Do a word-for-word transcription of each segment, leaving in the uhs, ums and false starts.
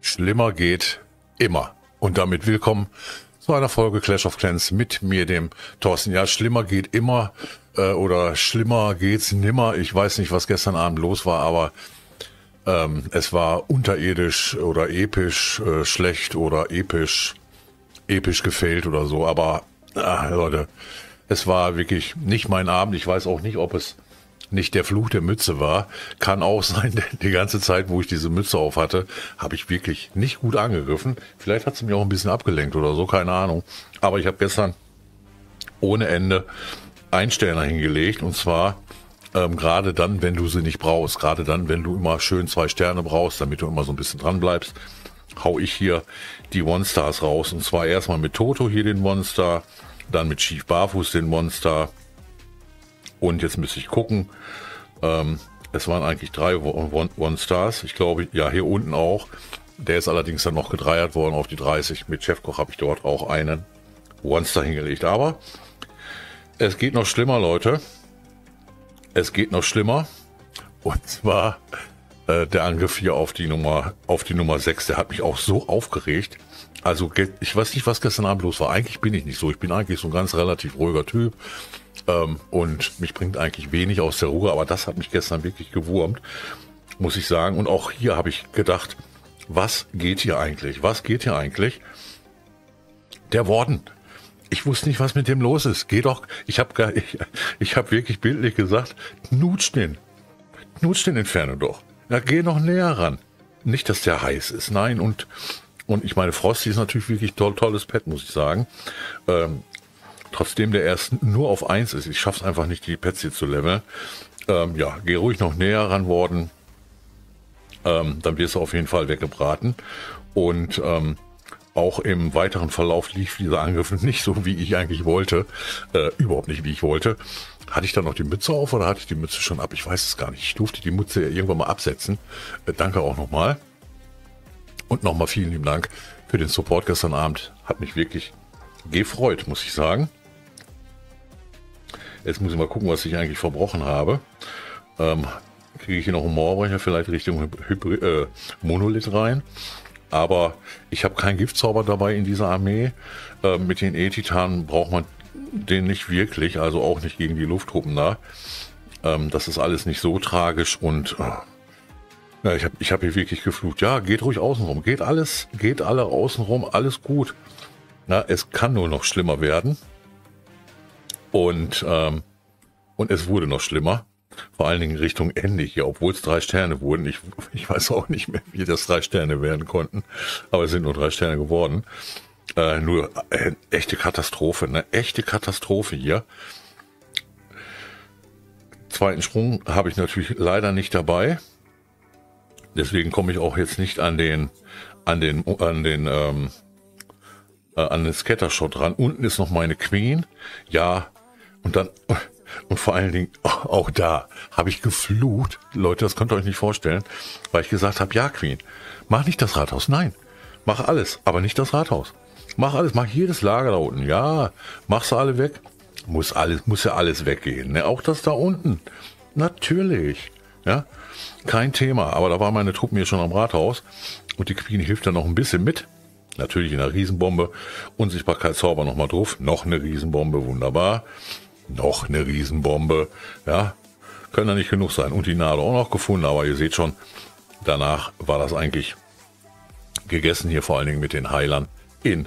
Schlimmer geht immer. Und damit willkommen zu einer Folge Clash of Clans mit mir, dem Thorsten. Ja, schlimmer geht immer äh, oder schlimmer geht's nimmer. Ich weiß nicht, was gestern Abend los war, aber ähm, es war unterirdisch oder episch äh, schlecht oder episch, episch gefällt oder so. Aber ach, Leute, es war wirklich nicht mein Abend. Ich weiß auch nicht, ob es nicht der Fluch der Mütze war. Kann auch sein, denn die ganze Zeit, wo ich diese Mütze auf hatte, habe ich wirklich nicht gut angegriffen. Vielleicht hat sie mich auch ein bisschen abgelenkt oder so, keine Ahnung. Aber ich habe gestern ohne Ende Einsterne hingelegt. Und zwar ähm, gerade dann, wenn du sie nicht brauchst. Gerade dann, wenn du immer schön zwei Sterne brauchst, damit du immer so ein bisschen dran bleibst, hau ich hier die One-Stars raus. Und zwar erstmal mit Toto hier den One-Star, dann mit Chief Barfuß den One-Star. Und jetzt müsste ich gucken, ähm, es waren eigentlich drei One-Stars. Ich glaube, ja, hier unten auch. Der ist allerdings dann noch gedreiert worden auf die dreißig. Mit Chefkoch habe ich dort auch einen One-Star hingelegt. Aber es geht noch schlimmer, Leute. Es geht noch schlimmer. Und zwar äh, der Angriff hier auf die Nummer auf die Nummer sechs. Der hat mich auch so aufgeregt. Also ich weiß nicht, was gestern Abend los war. Eigentlich bin ich nicht so. Ich bin eigentlich so ein ganz relativ ruhiger Typ. Und mich bringt eigentlich wenig aus der Ruhe, aber das hat mich gestern wirklich gewurmt, muss ich sagen. Und auch hier habe ich gedacht, was geht hier eigentlich? Was geht hier eigentlich? Der Warden. Ich wusste nicht, was mit dem los ist. Geh doch, ich habe ich, ich hab wirklich bildlich gesagt, knutscht den. Knutscht den Inferno doch. Na, geh noch näher ran. Nicht, dass der heiß ist, nein. Und, und ich meine, Frosty ist natürlich wirklich toll, tolles Pet, muss ich sagen. Ähm, Trotzdem der erst nur auf eins ist. Ich schaff's einfach nicht, die Pets hier zu leveln. Ähm, ja, geh ruhig noch näher ran worden. Ähm, dann wirst du auf jeden Fall weggebraten. Und ähm, auch im weiteren Verlauf lief dieser Angriff nicht so, wie ich eigentlich wollte. Äh, überhaupt nicht, wie ich wollte. Hatte ich dann noch die Mütze auf oder hatte ich die Mütze schon ab? Ich weiß es gar nicht. Ich durfte die Mütze irgendwann mal absetzen. Äh, danke auch nochmal. Und nochmal vielen lieben Dank für den Support gestern Abend. Hat mich wirklich gefreut, muss ich sagen. Jetzt muss ich mal gucken, was ich eigentlich verbrochen habe. Ähm, kriege ich hier noch einen Moorbrecher vielleicht Richtung Hybrid, äh, Monolith rein. Aber ich habe keinen Giftzauber dabei in dieser Armee. Ähm, mit den E-Titanen braucht man den nicht wirklich. Also auch nicht gegen die Lufttruppen da. Ähm, das ist alles nicht so tragisch. Und äh, ja, ich habe ich hab hier wirklich geflucht. Ja, geht ruhig außenrum. Geht alles, geht alle außenrum. Alles gut. Na, es kann nur noch schlimmer werden. Und, ähm, und es wurde noch schlimmer. Vor allen Dingen Richtung Ende hier, obwohl es drei Sterne wurden. Ich, ich weiß auch nicht mehr, wie das drei Sterne werden konnten. Aber es sind nur drei Sterne geworden. Äh, nur äh, echte Katastrophe, ne? Echte Katastrophe hier. Zweiten Sprung habe ich natürlich leider nicht dabei. Deswegen komme ich auch jetzt nicht an den, an den, an den, ähm, an den Scattershot ran. Unten ist noch meine Queen. Ja, und dann, und vor allen Dingen, auch da habe ich geflucht. Leute, das könnt ihr euch nicht vorstellen, weil ich gesagt habe, ja, Queen, mach nicht das Rathaus. Nein, mach alles, aber nicht das Rathaus. Mach alles, mach jedes Lager da unten. Ja, mach's alle weg. Muss alles, muss ja alles weggehen. Ne? Auch das da unten. Natürlich. Ja, kein Thema. Aber da waren meine Truppen hier schon am Rathaus. Und die Queen hilft dann noch ein bisschen mit. Natürlich in einer Riesenbombe. Unsichtbarkeitszauber nochmal drauf. Noch eine Riesenbombe, wunderbar. Noch eine Riesenbombe. Ja, können da nicht genug sein. Und die Nadel auch noch gefunden, aber ihr seht schon, danach war das eigentlich gegessen hier vor allen Dingen mit den Heilern in.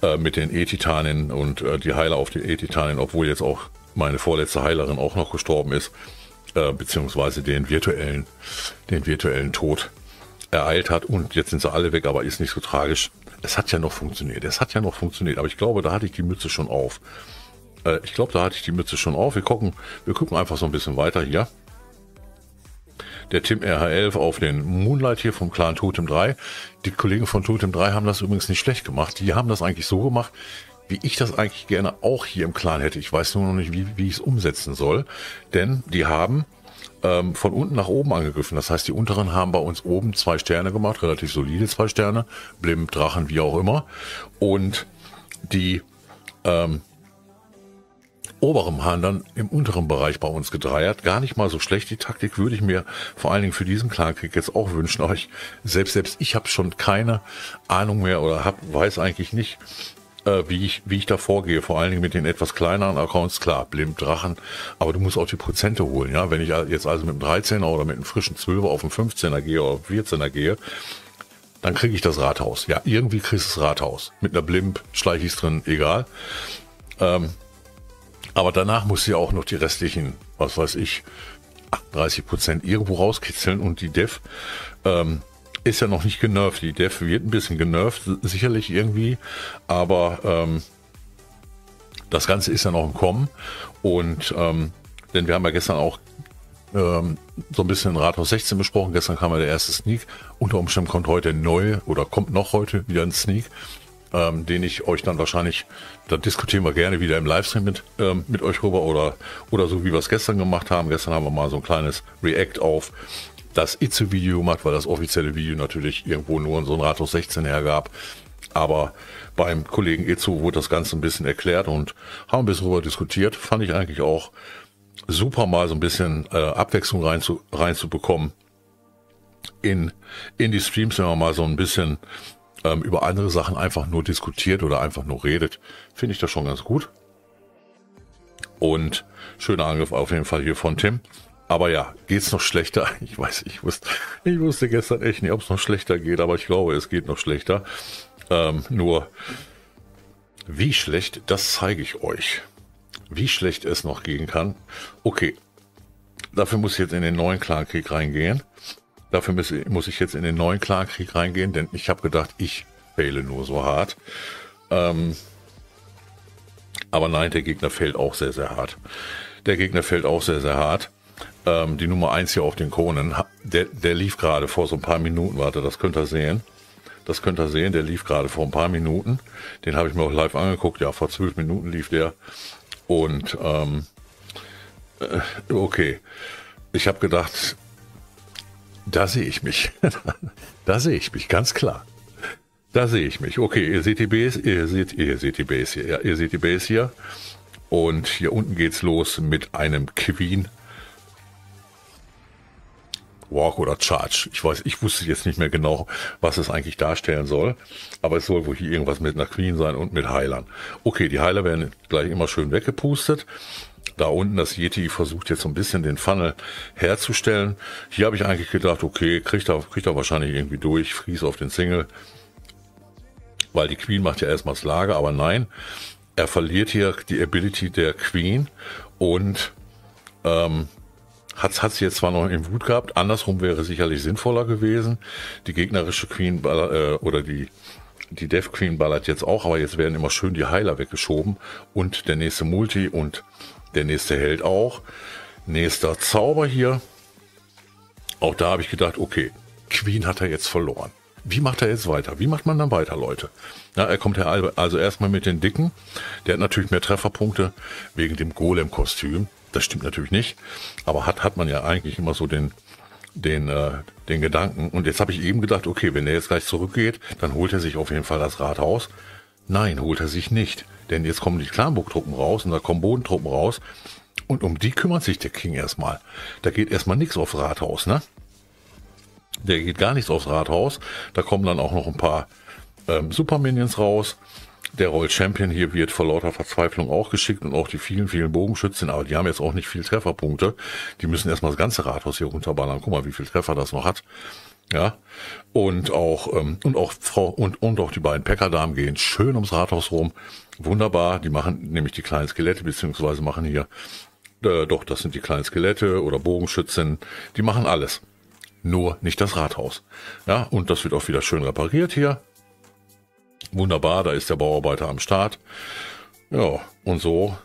Äh, mit den E-Titanen und äh, die Heiler auf den E-Titanen, obwohl jetzt auch meine vorletzte Heilerin auch noch gestorben ist, äh, beziehungsweise den virtuellen, den virtuellen Tod ereilt hat. Und jetzt sind sie alle weg, aber ist nicht so tragisch. Es hat ja noch funktioniert, es hat ja noch funktioniert, aber ich glaube, da hatte ich die Mütze schon auf. Äh, ich glaube, da hatte ich die Mütze schon auf. Wir gucken, wir gucken einfach so ein bisschen weiter hier. Der Tim R H elf auf den Moonlight hier vom Clan Totem drei. Die Kollegen von Totem drei haben das übrigens nicht schlecht gemacht. Die haben das eigentlich so gemacht, wie ich das eigentlich gerne auch hier im Clan hätte. Ich weiß nur noch nicht, wie, wie ich es umsetzen soll, denn die haben von unten nach oben angegriffen. Das heißt, die unteren haben bei uns oben zwei Sterne gemacht, relativ solide zwei Sterne, Blimp, Drachen, wie auch immer. Und die ähm, oberem Hahn dann im unteren Bereich bei uns gedreiert. Gar nicht mal so schlecht. Die Taktik würde ich mir vor allen Dingen für diesen Clankrieg jetzt auch wünschen. Aber ich, selbst, selbst ich habe schon keine Ahnung mehr oder hab, weiß eigentlich nicht, äh, wie ich wie ich da vorgehe. Vor allen Dingen mit den etwas kleineren Accounts. Klar, blind, Drachen. Aber du musst auch die Prozente holen. Ja, wenn ich jetzt also mit einem dreizehner oder mit einem frischen zwölfer auf einen fünfzehner gehe oder vierzehner gehe, dann kriege ich das Rathaus. Ja, irgendwie kriegst du das Rathaus. Mit einer Blimp, schleiche ich es drin, egal. Ähm, aber danach muss sie auch noch die restlichen, was weiß ich, achtunddreißig Prozent irgendwo rauskitzeln. Und die Def ähm, ist ja noch nicht genervt. Die Def wird ein bisschen genervt, sicherlich irgendwie. Aber ähm, das Ganze ist ja noch im Kommen. Und ähm, denn wir haben ja gestern auch Ähm, so ein bisschen Rathaus sechzehn besprochen. Gestern kam ja der erste Sneak. Unter Umständen kommt heute neu oder kommt noch heute wieder ein Sneak, ähm, den ich euch dann wahrscheinlich, da diskutieren wir gerne wieder im Livestream mit, ähm, mit euch rüber oder, oder so, wie wir es gestern gemacht haben. Gestern haben wir mal so ein kleines React auf das Itzu-Video gemacht, weil das offizielle Video natürlich irgendwo nur in so ein Rathaus sechzehn hergab. Aber beim Kollegen Itzu wurde das Ganze ein bisschen erklärt und haben ein bisschen darüber diskutiert. Fand ich eigentlich auch super, mal so ein bisschen äh, Abwechslung reinzu, reinzubekommen in, in die Streams, wenn man mal so ein bisschen ähm, über andere Sachen einfach nur diskutiert oder einfach nur redet, finde ich das schon ganz gut. Und schöner Angriff auf jeden Fall hier von Tim. Aber ja, geht's noch schlechter? Ich weiß, ich wusste, ich wusste gestern echt nicht, ob es noch schlechter geht, aber ich glaube, es geht noch schlechter. Ähm, nur, wie schlecht, das zeige ich euch. Wie schlecht es noch gehen kann. Okay, dafür muss ich jetzt in den neuen Clankrieg reingehen. Dafür muss ich jetzt in den neuen Clankrieg reingehen, denn ich habe gedacht, ich faile nur so hart. Ähm, aber nein, der Gegner fällt auch sehr, sehr hart. Der Gegner fällt auch sehr, sehr hart. Ähm, die Nummer eins hier auf den Kronen, der, der lief gerade vor so ein paar Minuten. Warte, das könnt ihr sehen. Das könnt ihr sehen, der lief gerade vor ein paar Minuten. Den habe ich mir auch live angeguckt. Ja, vor zwölf Minuten lief der. Und, ähm, okay, ich habe gedacht, da sehe ich mich, da sehe ich mich, ganz klar, da sehe ich mich. Okay, ihr seht die Base, ihr seht, ihr seht die Base hier, ja, ihr seht die Base hier und hier unten geht's los mit einem Queen Walk oder Charge. Ich weiß, ich wusste jetzt nicht mehr genau, was es eigentlich darstellen soll, aber es soll wohl hier irgendwas mit einer Queen sein und mit Heilern. Okay, die Heiler werden gleich immer schön weggepustet. Da unten das Yeti versucht jetzt so ein bisschen den Funnel herzustellen. Hier habe ich eigentlich gedacht, okay, kriegt er, kriegt er wahrscheinlich irgendwie durch, Fries auf den Single, weil die Queen macht ja erstmal das Lager, aber nein, er verliert hier die Ability der Queen und ähm, Hat, hat sie jetzt zwar noch in Wut gehabt, andersrum wäre sicherlich sinnvoller gewesen. Die gegnerische Queen äh, oder die, die Death Queen ballert jetzt auch, aber jetzt werden immer schön die Heiler weggeschoben. Und der nächste Multi und der nächste Held auch. Nächster Zauber hier. Auch da habe ich gedacht, okay, Queen hat er jetzt verloren. Wie macht er jetzt weiter? Wie macht man dann weiter, Leute? Ja, er kommt ja also erstmal mit den Dicken. Der hat natürlich mehr Trefferpunkte wegen dem Golem-Kostüm. Das stimmt natürlich nicht, aber hat hat man ja eigentlich immer so den den äh, den Gedanken. Und jetzt habe ich eben gedacht, okay, wenn er jetzt gleich zurückgeht, dann holt er sich auf jeden Fall das Rathaus. Nein, holt er sich nicht, denn jetzt kommen die Clanburg-Truppen raus und da kommen Bodentruppen raus und um die kümmert sich der King erstmal. Da geht erstmal nichts aufs Rathaus, ne? Der geht gar nichts aufs Rathaus. Da kommen dann auch noch ein paar ähm, Super-Minions raus. Der Royal Champion hier wird vor lauter Verzweiflung auch geschickt und auch die vielen, vielen Bogenschützen, aber die haben jetzt auch nicht viel Trefferpunkte. Die müssen erstmal das ganze Rathaus hier runterballern. Guck mal, wie viel Treffer das noch hat. Ja. Und auch, ähm, und auch Frau, und, und auch die beiden Pekkerdamen gehen schön ums Rathaus rum. Wunderbar. Die machen nämlich die kleinen Skelette, beziehungsweise machen hier, äh, doch, das sind die kleinen Skelette oder Bogenschützen. Die machen alles. Nur nicht das Rathaus. Ja. Und das wird auch wieder schön repariert hier. Wunderbar, da ist der Bauarbeiter am Start. Ja, und so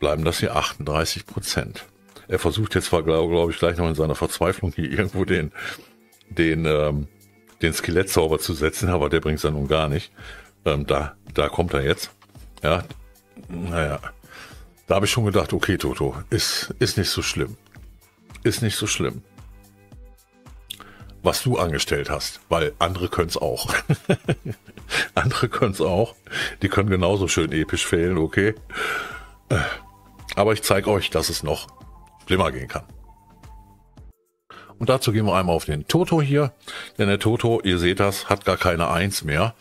bleiben das hier achtunddreißig Prozent. Er versucht jetzt zwar, glaube glaub ich, gleich noch in seiner Verzweiflung hier irgendwo den, den, ähm, den Skelettzauber zu setzen, aber der bringt es ja nun gar nicht. Ähm, da, da kommt er jetzt. Ja, naja, da habe ich schon gedacht, okay, Toto, ist, ist nicht so schlimm. Ist nicht so schlimm, was du angestellt hast, weil andere können es auch. Andere können es auch. Die können genauso schön episch fehlen, okay? Aber ich zeige euch, dass es noch schlimmer gehen kann. Und dazu gehen wir einmal auf den Toto hier. Denn der Toto, ihr seht das, hat gar keine Eins mehr,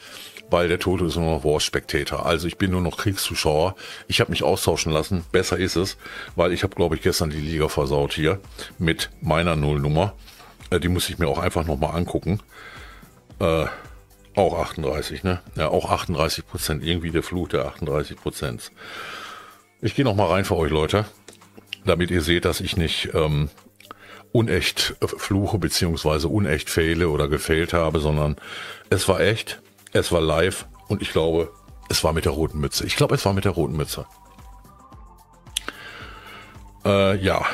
weil der Toto ist nur noch War Spectator. Also ich bin nur noch Kriegszuschauer. Ich habe mich austauschen lassen. Besser ist es, weil ich habe, glaube ich, gestern die Liga versaut hier mit meiner Nullnummer. Äh, die muss ich mir auch einfach nochmal angucken. Äh, auch achtunddreißig, ne? Ja, auch achtunddreißig Prozent. Irgendwie der Fluch der achtunddreißig Prozent. Ich gehe nochmal rein für euch, Leute, damit ihr seht, dass ich nicht ähm, unecht fluche beziehungsweise unecht fehle oder gefailt habe, sondern es war echt, es war live und ich glaube, es war mit der roten Mütze. Ich glaube, es war mit der roten Mütze. Äh, ja.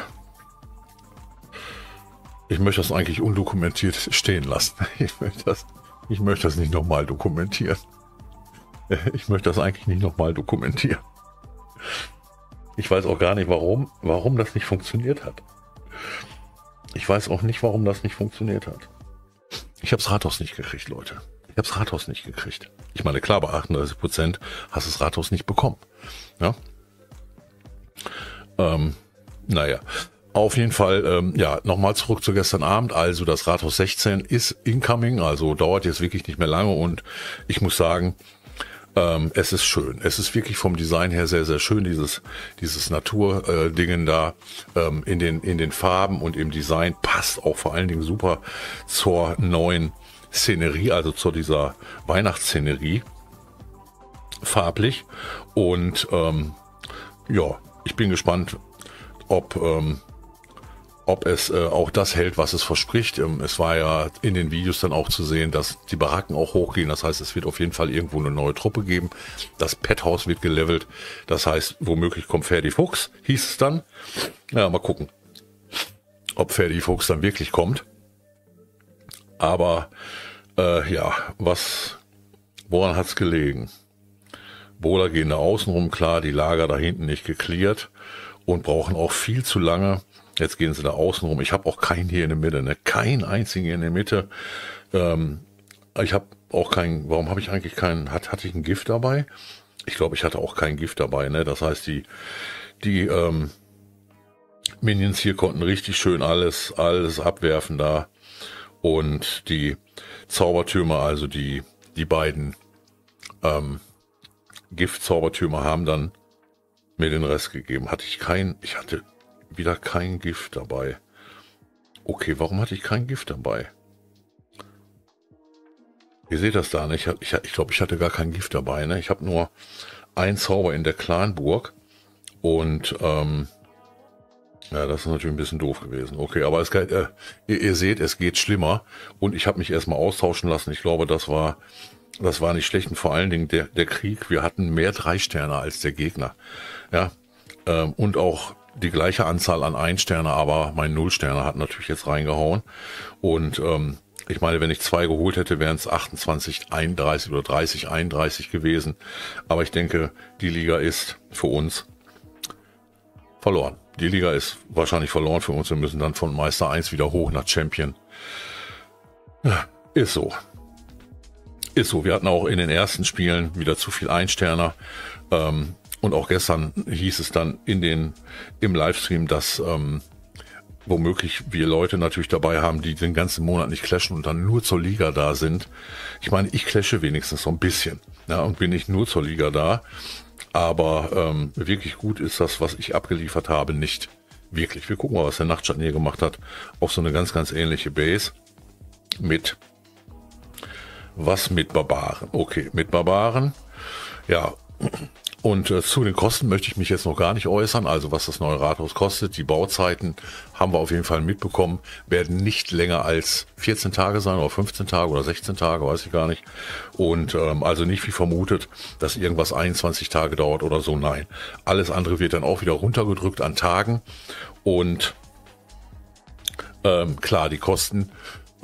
Ich möchte das eigentlich undokumentiert stehen lassen. Ich möchte das, ich möchte das nicht nochmal dokumentieren. Ich möchte das eigentlich nicht nochmal dokumentieren. Ich weiß auch gar nicht, warum, warum das nicht funktioniert hat. Ich weiß auch nicht, warum das nicht funktioniert hat. Ich habe das Rathaus nicht gekriegt, Leute. Ich habe das Rathaus nicht gekriegt. Ich meine, klar, bei achtunddreißig Prozent hast du das Rathaus nicht bekommen. Ja? Ähm, naja, auf jeden Fall, ähm, ja, nochmal zurück zu gestern Abend. Also das Rathaus sechzehn ist incoming, also dauert jetzt wirklich nicht mehr lange. Und ich muss sagen, Ähm, es ist schön. Es ist wirklich vom Design her sehr, sehr schön, dieses dieses Natur-Dingen äh, da ähm, in den in den Farben und im Design. Passt auch vor allen Dingen super zur neuen Szenerie, also zu dieser Weihnachtsszenerie farblich. Und ähm, ja, ich bin gespannt, ob ähm, ob es äh, auch das hält, was es verspricht. Ähm, es war ja in den Videos dann auch zu sehen, dass die Baracken auch hochgehen. Das heißt, es wird auf jeden Fall irgendwo eine neue Truppe geben. Das Pethaus wird gelevelt. Das heißt, womöglich kommt Ferdifuchs, hieß es dann. Ja, mal gucken, ob Ferdifuchs dann wirklich kommt. Aber äh, ja, was, woran hat es gelegen? Bowler gehen da außen rum, klar, die Lager da hinten nicht geklärt und brauchen auch viel zu lange. Jetzt gehen sie da außen rum. Ich habe auch keinen hier in der Mitte, ne? Keinen einzigen hier in der Mitte. Ähm, ich habe auch keinen. Warum habe ich eigentlich keinen? Hat, hatte ich ein Gift dabei? Ich glaube, ich hatte auch kein Gift dabei, ne? Das heißt, die die ähm, Minions hier konnten richtig schön alles alles abwerfen da und die Zaubertürme, also die die beiden ähm, Gift-Zaubertürme haben dann mir den Rest gegeben. Hatte ich keinen? Ich hatte wieder kein Gift dabei. Okay, warum hatte ich kein Gift dabei? Ihr seht das da, ne? Ich, ich, ich glaube, ich hatte gar kein Gift dabei, ne? Ich habe nur einen Zauber in der Clanburg und ähm, ja, das ist natürlich ein bisschen doof gewesen. Okay, aber es geht, äh, ihr, ihr seht, es geht schlimmer und ich habe mich erstmal austauschen lassen. Ich glaube, das war das war nicht schlecht und vor allen Dingen der, der Krieg. Wir hatten mehr Drei-Sterne als der Gegner. Ja, ähm, und auch die gleiche Anzahl an Ein-Sterne, aber mein Null-Sterne hat natürlich jetzt reingehauen. Und ähm, ich meine, wenn ich zwei geholt hätte, wären es achtundzwanzig, einunddreißig oder dreißig, einunddreißig gewesen. Aber ich denke, die Liga ist für uns verloren. Die Liga ist wahrscheinlich verloren für uns. Wir müssen dann von Meister eins wieder hoch nach Champion. Ist so. Ist so. Wir hatten auch in den ersten Spielen wieder zu viel Ein-Sterner. Ähm, Und auch gestern hieß es dann in den, im Livestream, dass ähm, womöglich wir Leute natürlich dabei haben, die den ganzen Monat nicht clashen und dann nur zur Liga da sind. Ich meine, ich clashe wenigstens so ein bisschen, ja, und bin nicht nur zur Liga da. Aber ähm, wirklich gut ist das, was ich abgeliefert habe, nicht wirklich. Wir gucken mal, was der Nachtschatten hier gemacht hat. Auch so eine ganz, ganz ähnliche Base mit, was mit Barbaren? Okay, mit Barbaren. Ja, und äh, zu den Kosten möchte ich mich jetzt noch gar nicht äußern, also was das neue Rathaus kostet. Die Bauzeiten haben wir auf jeden Fall mitbekommen, werden nicht länger als vierzehn Tage sein oder fünfzehn Tage oder sechzehn Tage, weiß ich gar nicht. Und ähm, also nicht wie vermutet, dass irgendwas einundzwanzig Tage dauert oder so, nein. Alles andere wird dann auch wieder runtergedrückt an Tagen und ähm, klar, die Kosten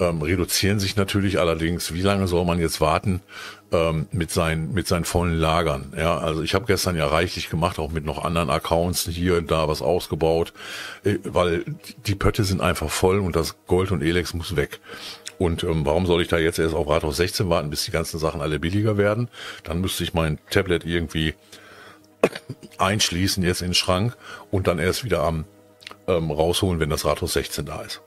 Ähm, reduzieren sich natürlich, allerdings, wie lange soll man jetzt warten ähm, mit seinen mit seinen vollen Lagern? Ja, also ich habe gestern ja reichlich gemacht, auch mit noch anderen Accounts hier und da was ausgebaut, äh, weil die Pötte sind einfach voll und das Gold und Elex muss weg. Und ähm, warum soll ich da jetzt erst auf Rathaus sechzehn warten, bis die ganzen Sachen alle billiger werden? Dann müsste ich mein Tablet irgendwie einschließen jetzt in den Schrank und dann erst wieder am ähm, rausholen, wenn das Rathaus sechzehn da ist.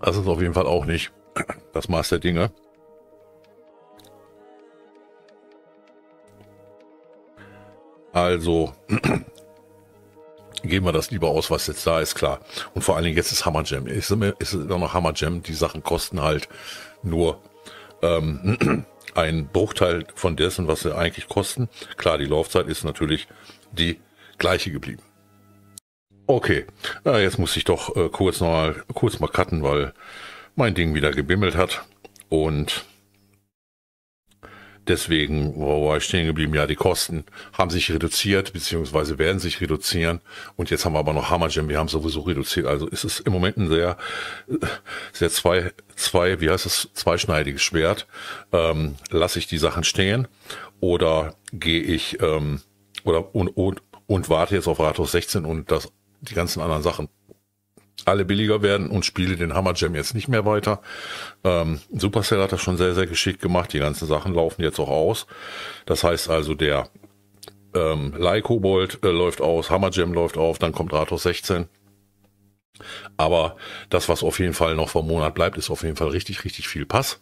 Das ist auf jeden Fall auch nicht das Maß der Dinge. Also geben wir das lieber aus, was jetzt da ist, klar. Und vor allen Dingen jetzt ist Hammer Jam. Ist es immer noch Hammer Jam? Die Sachen kosten halt nur ähm, einen Bruchteil von dessen, was sie eigentlich kosten. Klar, die Laufzeit ist natürlich die gleiche geblieben. Okay, ja, jetzt muss ich doch äh, kurz noch mal, kurz mal cutten, weil mein Ding wieder gebimmelt hat. Und deswegen, wo war ich stehen geblieben? Ja, die Kosten haben sich reduziert, beziehungsweise werden sich reduzieren. Und jetzt haben wir aber noch Hammer Jam, wir haben sowieso reduziert. Also ist es im Moment ein sehr, sehr zwei, zwei, wie heißt es, zweischneidiges Schwert. Ähm, lasse ich die Sachen stehen oder gehe ich ähm, oder und, und, und warte jetzt auf Rathaus sechzehn und das die ganzen anderen Sachen alle billiger werden und spiele den Hammer Jam jetzt nicht mehr weiter. Ähm, Supercell hat das schon sehr, sehr geschickt gemacht. Die ganzen Sachen laufen jetzt auch aus. Das heißt also, der ähm, Leihkobold äh, läuft aus, Hammer Jam läuft auf, dann kommt Rathaus sechzehn. Aber das, was auf jeden Fall noch vom Monat bleibt, ist auf jeden Fall richtig, richtig viel Pass.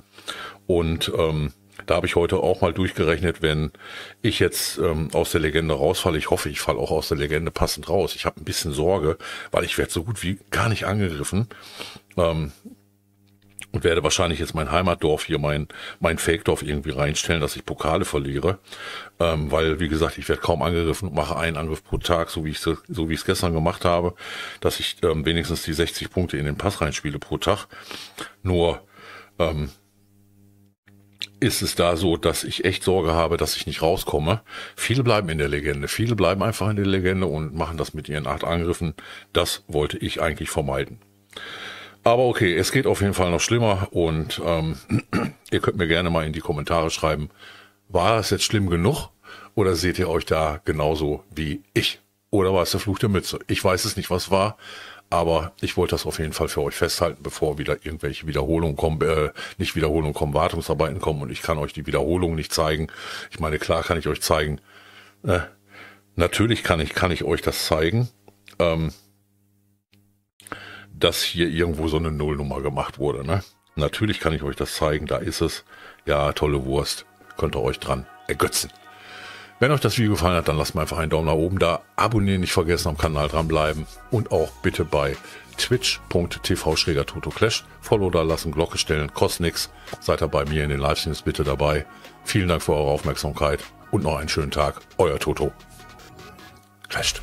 Und ähm, da habe ich heute auch mal durchgerechnet, wenn ich jetzt ähm, aus der Legende rausfalle. Ich hoffe, ich falle auch aus der Legende passend raus. Ich habe ein bisschen Sorge, weil ich werde so gut wie gar nicht angegriffen ähm, und werde wahrscheinlich jetzt mein Heimatdorf hier, mein, mein Fake-Dorf irgendwie reinstellen, dass ich Pokale verliere. Ähm, weil, wie gesagt, ich werde kaum angegriffen und mache einen Angriff pro Tag, so wie ich es so wie ich es gestern gemacht habe, dass ich ähm, wenigstens die sechzig Punkte in den Pass reinspiele pro Tag. Nur... Ähm, ist es da so, dass ich echt Sorge habe, dass ich nicht rauskomme. Viele bleiben in der Legende. Viele bleiben einfach in der Legende und machen das mit ihren acht Angriffen. Das wollte ich eigentlich vermeiden. Aber okay, es geht auf jeden Fall noch schlimmer und ähm, ihr könnt mir gerne mal in die Kommentare schreiben, war es jetzt schlimm genug oder seht ihr euch da genauso wie ich? Oder war es der Fluch der Mütze? Ich weiß es nicht, was war. Aber ich wollte das auf jeden Fall für euch festhalten, bevor wieder irgendwelche Wiederholungen kommen, äh, nicht Wiederholungen kommen, Wartungsarbeiten kommen und ich kann euch die Wiederholungen nicht zeigen. Ich meine, klar kann ich euch zeigen, äh, natürlich kann ich, kann ich euch das zeigen, ähm, dass hier irgendwo so eine Nullnummer gemacht wurde, ne? Natürlich kann ich euch das zeigen, da ist es. Ja, tolle Wurst, könnt ihr euch dran ergötzen. Wenn euch das Video gefallen hat, dann lasst mir einfach einen Daumen nach oben da. Abonnieren nicht vergessen, am Kanal dranbleiben. Und auch bitte bei twitch punkt t v slash Toto Clash Follow da lassen, Glocke stellen, kostet nichts. Seid ihr bei mir in den Livestreams bitte dabei. Vielen Dank für eure Aufmerksamkeit und noch einen schönen Tag. Euer Toto. Clasht.